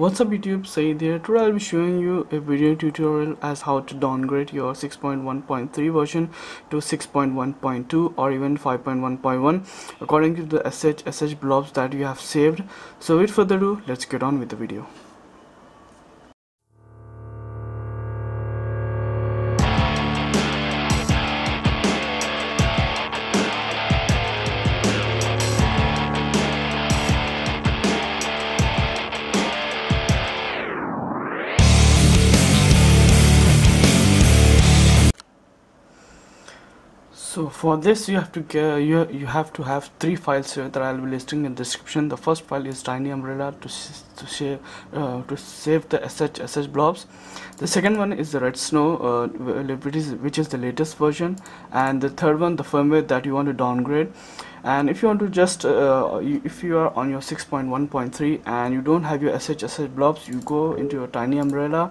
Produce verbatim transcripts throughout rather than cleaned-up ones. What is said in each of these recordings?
What's up YouTube, Sayid here. Today I'll be showing you a video tutorial as how to downgrade your six point one point three version to six point one point two or even five point one point one according to the S H S H blobs that you have saved. So without further ado, let's get on with the video. So for this you have to uh, you, you have to have three files here that I'll be listing in the description. The first file is Tiny Umbrella to to save uh, to save the S H S H blobs. The second one is the redsn zero w, uh, which is which is the latest version, and the third one the firmware that you want to downgrade. And if you want to just uh, you, if you are on your six point one point three and you don't have your S H S H blobs, you go into your Tiny Umbrella,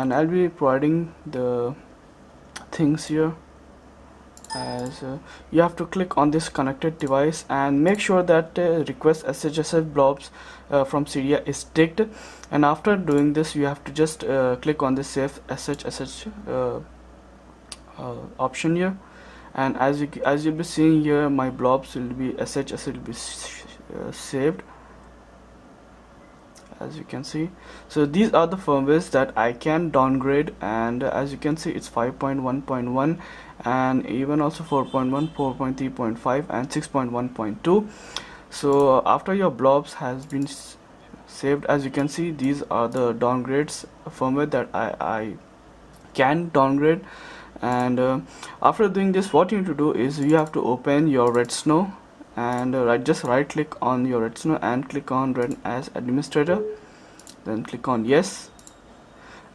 and I'll be providing the things here. As uh, you have to click on this connected device and make sure that uh, request S H S H blobs uh, from Cydia is ticked, and after doing this you have to just uh, click on the save S H S H uh, uh, option here, and as you as you'll be seeing here, my blobs will be S H S H will be uh, saved, as you can see. So these are the firmwares that I can downgrade, and uh, as you can see, it's five point one point one and even also four point one, four point three point five and six point one point two. So uh, after your blobs has been saved, as you can see, these are the downgrades firmware that I, I can downgrade. And uh, after doing this, what you need to do is you have to open your redsn zero w and uh, right, just right click on your redsn zero w and click on Run as Administrator, then click on Yes.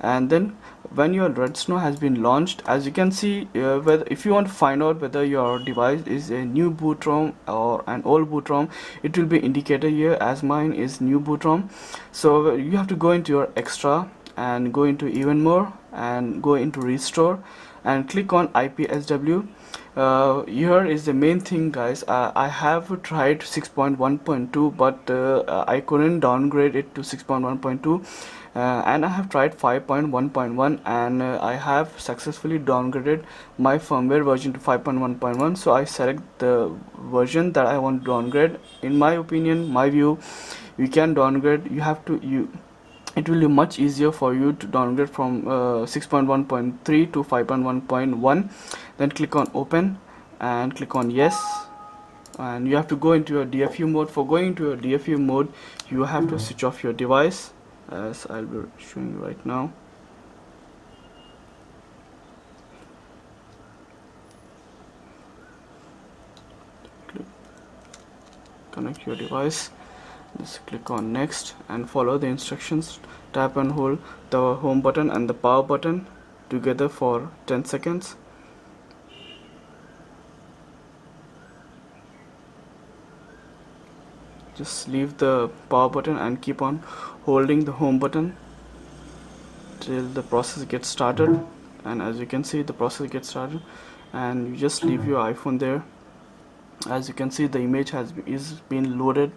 And then when your redsn zero w has been launched, as you can see, uh, whether, if you want to find out whether your device is a new boot ROM or an old boot ROM, it will be indicated here. As mine is new boot ROM, so you have to go into your extra and go into even more and go into restore and click on I P S W. Uh, here is the main thing, guys. uh, I have tried six point one point two, but uh, I couldn't downgrade it to six point one point two, uh, and I have tried five point one point one, and uh, I have successfully downgraded my firmware version to five point one point one. So I select the version that I want to downgrade. In my opinion, my view, you can downgrade. You have to you it will be much easier for you to downgrade from six point one point three uh, to five point one point one. Then click on open and click on yes, and you have to go into your D F U mode. For going into your D F U mode, you have to switch off your device, as I'll be showing you right now. Connect your device, just click on next and follow the instructions. Tap and hold the home button and the power button together for ten seconds. Just leave the power button and keep on holding the home button till the process gets started, and as you can see, the process gets started, and you just leave your iPhone there. As you can see, the image has is been loaded,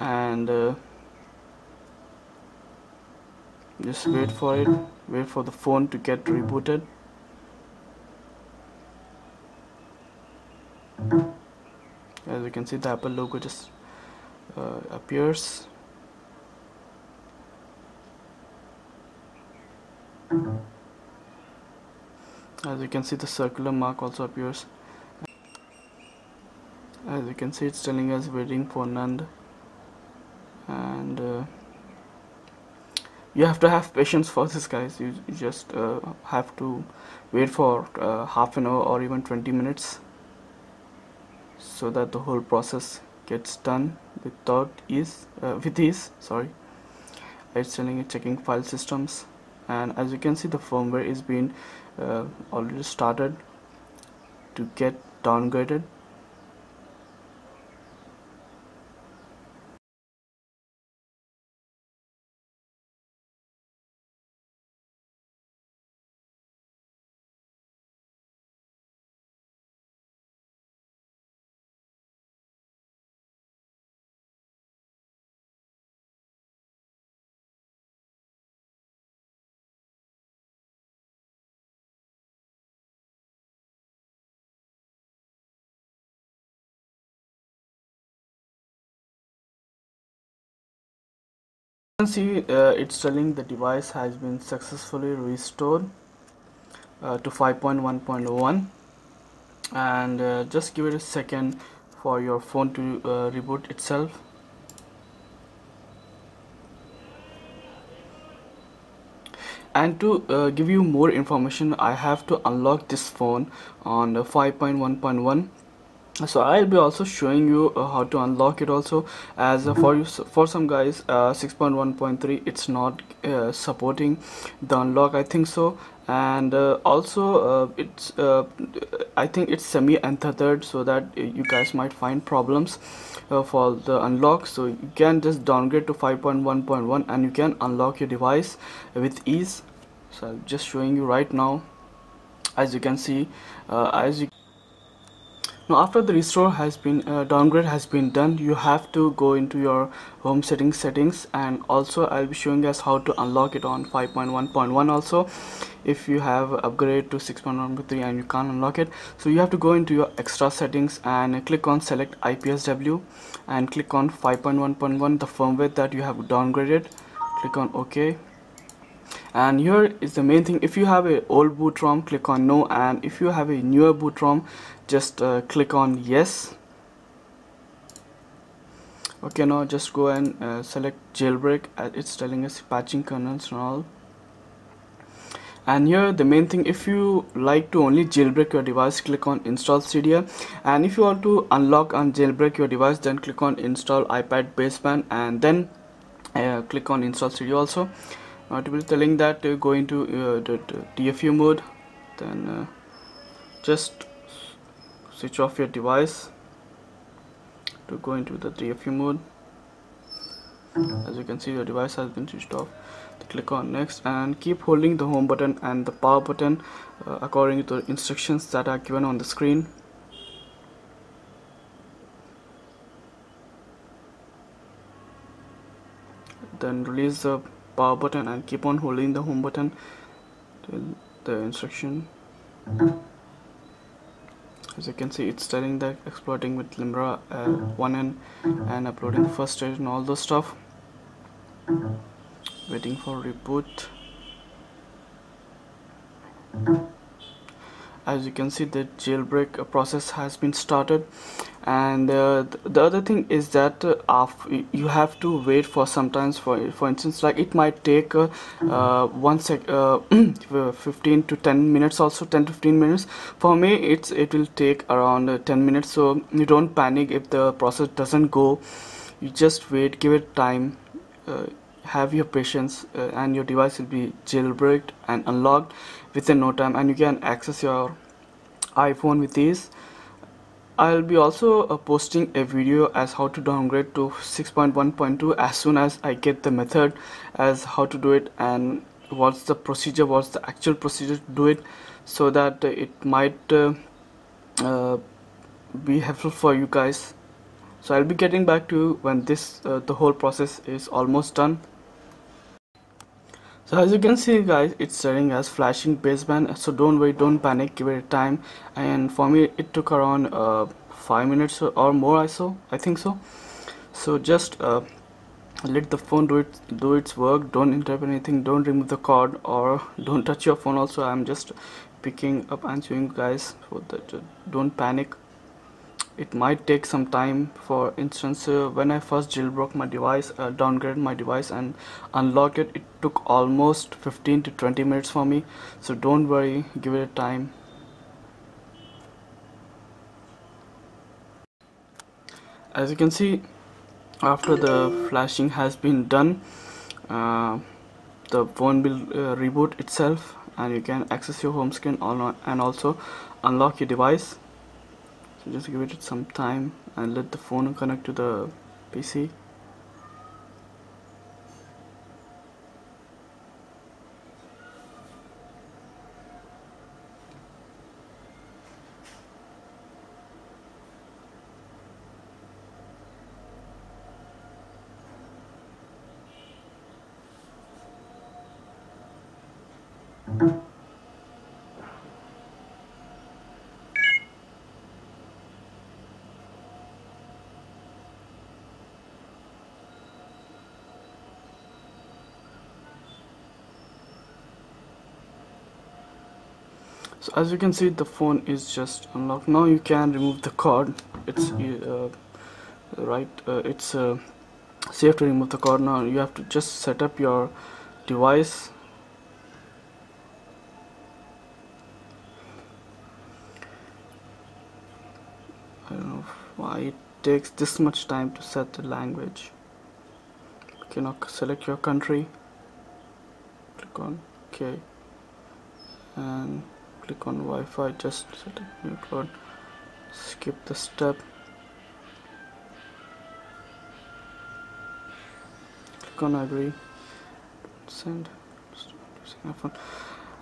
and uh, just wait for it wait for the phone to get rebooted. As you can see, the Apple logo just Uh, appears, as you can see, the circular mark also appears. As you can see, it's telling us waiting for Nand, and uh, you have to have patience for this, guys. You, you just uh, have to wait for uh, half an hour or even twenty minutes so that the whole process gets done without ease uh, with ease sorry it's telling it checking file systems, and as you can see, the firmware is being uh, already started to get downgraded. can see uh, it's telling the device has been successfully restored uh, to five point one point one, and uh, just give it a second for your phone to uh, reboot itself. And to uh, give you more information, I have to unlock this phone on five point one point one, so I'll be also showing you uh, how to unlock it also, as uh, for you, for some guys uh, six point one point three it's not uh, supporting the unlock, I think so. And uh, also uh, it's uh, I think it's semi untethered, so that you guys might find problems uh, for the unlock. So you can just downgrade to five point one point one and you can unlock your device with ease. So I'm just showing you right now. As you can see, uh, as you now, after the restore has been uh, downgrade has been done, you have to go into your home settings settings and also I'll be showing us how to unlock it on five point one point one also. If you have upgrade to six point one point three and you can't unlock it, so you have to go into your extra settings and click on select I P S W and click on five point one point one, the firmware that you have downgraded, click on OK. And here is the main thing. If you have a old boot ROM, click on no, and if you have a newer boot ROM, just uh, click on yes. Okay, now just go and uh, select jailbreak. It's telling us patching kernels and all. And here the main thing, if you like to only jailbreak your device, click on install Cydia, and if you want to unlock and jailbreak your device, then click on install iPad baseband and then uh, click on install Cydia also. Now it will telling that uh, go into uh, the, the D F U mode, then uh, just switch off your device to go into the D F U mode. As you can see, your device has been switched off. Click on next and keep holding the home button and the power button uh, according to the instructions that are given on the screen. Then release the power button and keep on holding the home button till the instruction. As you can see, it's telling that exploiting with Limbra uh, one N and uploading the first stage and all those stuff, waiting for reboot. As you can see, the jailbreak process has been started. And uh, the other thing is that uh, you have to wait for sometimes, for for instance, like it might take uh, uh, one sec uh, fifteen to ten minutes, also ten to fifteen minutes. For me, it's it will take around uh, ten minutes. So you don't panic if the process doesn't go. You just wait, give it time, uh, have your patience, uh, and your device will be jailbreaked and unlocked within no time, and you can access your iPhone with ease. I'll be also uh, posting a video as how to downgrade to six point one point two as soon as I get the method as how to do it and what's the procedure, what's the actual procedure to do it, so that it might uh, uh, be helpful for you guys. So I'll be getting back to you when this uh, the whole process is almost done. So as you can see, guys, it's setting as flashing baseband, so don't wait, don't panic, give it time. And for me, it took around uh, five minutes or more, I so I think so. So just uh, let the phone do it do its work, don't interrupt anything, don't remove the cord or don't touch your phone also. I'm just picking up and showing you guys, so that uh, don't panic. It might take some time. For instance, uh, when I first jailbroke my device, uh, downgraded my device and unlocked it, it took almost fifteen to twenty minutes for me. So don't worry, give it a time. As you can see, after the flashing has been done, uh, the phone will uh, reboot itself and you can access your home screen and also unlock your device. So just give it some time and let the phone connect to the P C. So as you can see, the phone is just unlocked. Now you can remove the cord. It's uh, right. Uh, it's uh, safe to remove the cord now. You have to just set up your device. I don't know why it takes this much time to set the language. Okay, now select your country. Click on OK and click on Wi-Fi. Just set a new code. Skip the step. Click on Agree. Send.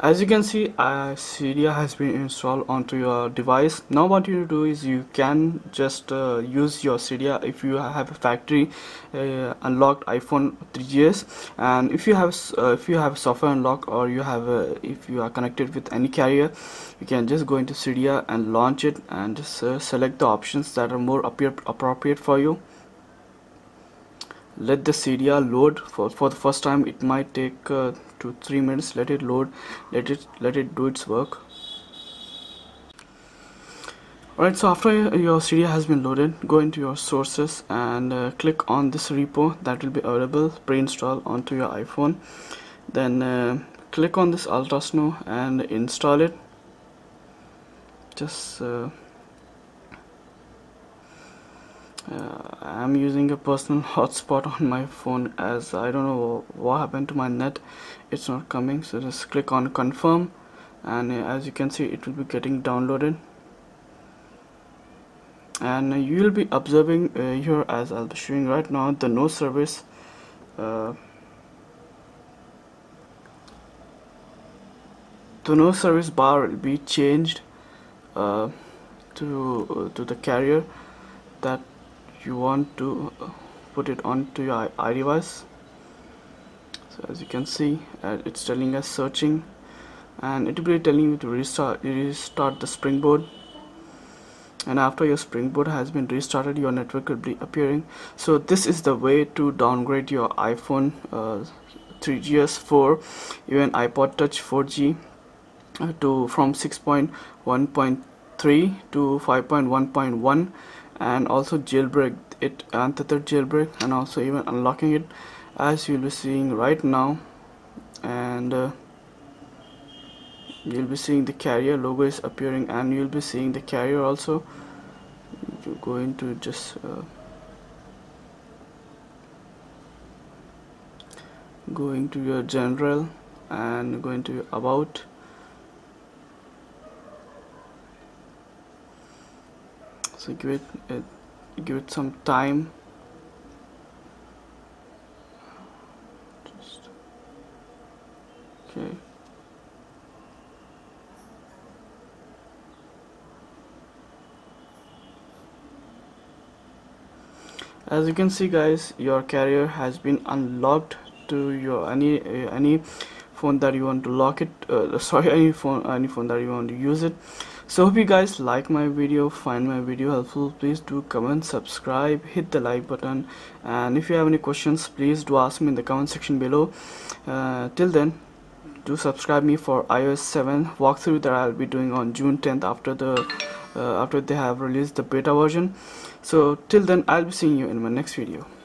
As you can see, uh, Cydia has been installed onto your device. Now what you do is you can just uh, use your Cydia if you have a factory uh, unlocked iPhone three G S, and if you have uh, if you have software unlocked, or you have uh, if you are connected with any carrier, you can just go into Cydia and launch it, and just uh, select the options that are more appropriate for you. Let the Cydia load. For for the first time it might take uh, two three minutes. Let it load, let it let it do its work. Alright, so after your Cydia has been loaded, go into your sources and uh, click on this repo that will be available pre-installed onto your iPhone. Then uh, click on this Ultrasn0w and install it. Just uh, Uh, I'm using a personal hotspot on my phone, as I don't know what happened to my net. It's not coming, so just click on confirm, and uh, as you can see, it will be getting downloaded. And uh, you will be observing uh, here, as I'll be showing right now, the no service. Uh, the no service bar will be changed uh, to uh, to the carrier that you want to put it onto your iDevice. So as you can see, uh, it's telling us searching, and it will be telling you to restart restart the springboard. And after your springboard has been restarted, your network will be appearing. So this is the way to downgrade your iPhone uh, three G S, four, even iPod Touch four G uh, to from six point one point three to five point one point one, and also jailbreak it, and tether jailbreak, and also even unlocking it, as you'll be seeing right now. And uh, you'll be seeing the carrier logo is appearing, and you'll be seeing the carrier also. You're going to just uh, going to your general and going to your about. So give it, it give it some time. Just okay. As you can see, guys, your carrier has been unlocked to your any uh, any phone that you want to lock it. Uh, sorry, any phone any phone that you want to use it. So hope you guys like my video, find my video helpful. Please do comment, subscribe, hit the like button, and if you have any questions, please do ask me in the comment section below. Uh, till then, do subscribe me for i O S seven walkthrough that I'll be doing on June tenth after the uh, after they have released the beta version. So till then, I'll be seeing you in my next video.